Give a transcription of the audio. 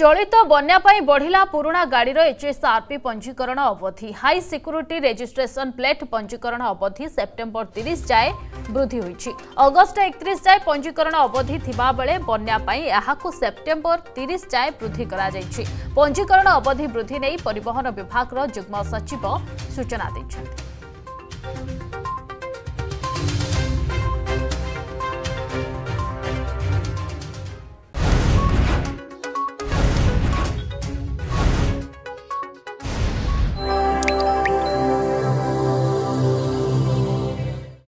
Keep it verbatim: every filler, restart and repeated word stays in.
चलित बन्या पई बढ़िला पुराणा गाड़ी एचएसआरपी पंजीकरण अवधि हाई सिक्यूरीटी रेजिस्ट्रेशन प्लेट पंजीकरण अवधि सेप्टेम्बर तीस जाए वृद्धि होईछि। अगस्ट इकतीस जाए पंजीकरण अवधि थिबा बेले बन्या पई एहाकु सेप्टेम्बर तीस जाए वृद्धि करा जाईछि। पंजीकरण अवधि वृद्धि नै परिवहन विभाग रो जुग्म सचिव सूचना दैछथि।